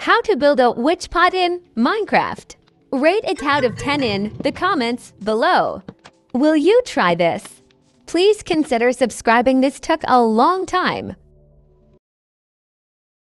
How to build a witch pot in Minecraft. Rate it out of 10 in the comments below. Will you try this? Please consider subscribing. This took a long time.